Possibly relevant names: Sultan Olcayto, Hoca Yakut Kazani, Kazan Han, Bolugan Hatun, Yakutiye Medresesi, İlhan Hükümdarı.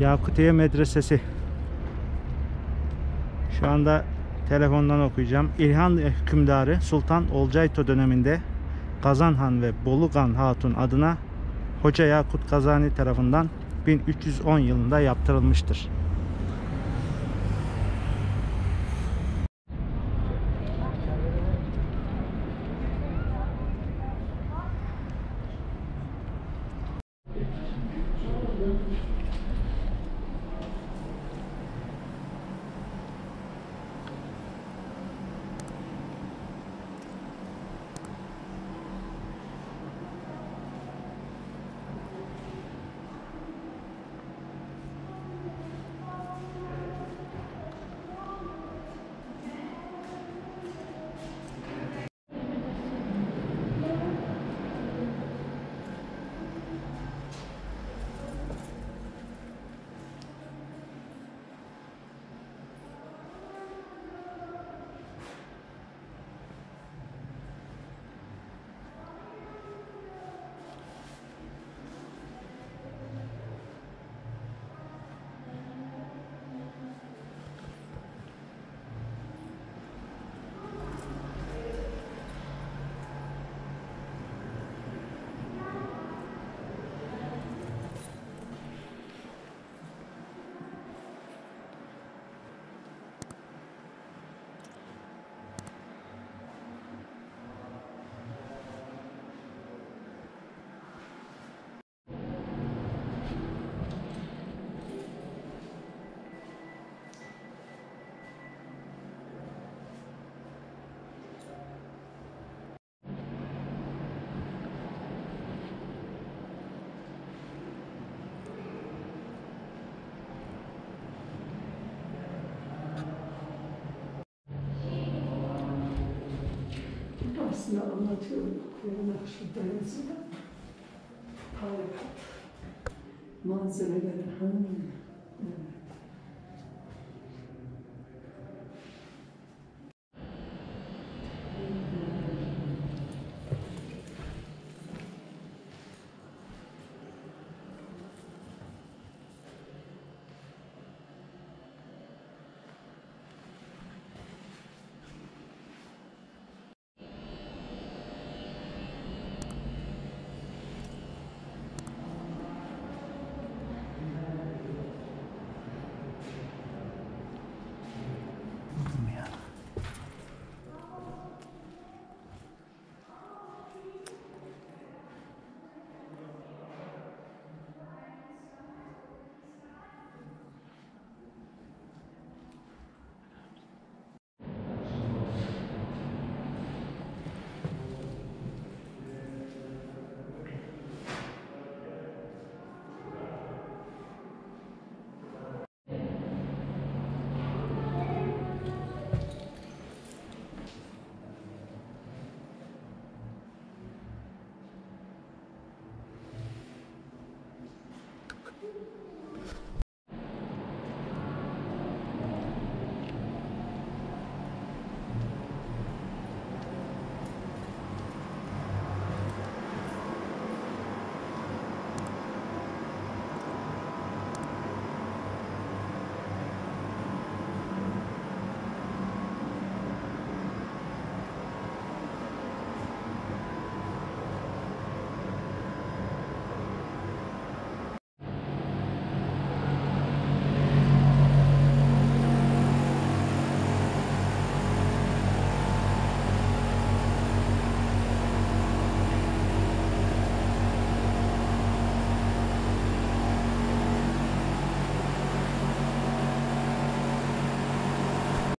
Yakutiye Medresesi. Şu anda telefondan okuyacağım. İlhan Hükümdarı Sultan Olcayto döneminde Kazan Han ve Bolugan Hatun adına Hoca Yakut Kazani tarafından 1310 yılında yaptırılmıştır. Aslında anlatıyorum, okuyorum şurada yazıyor. Harika. Malzemeleri.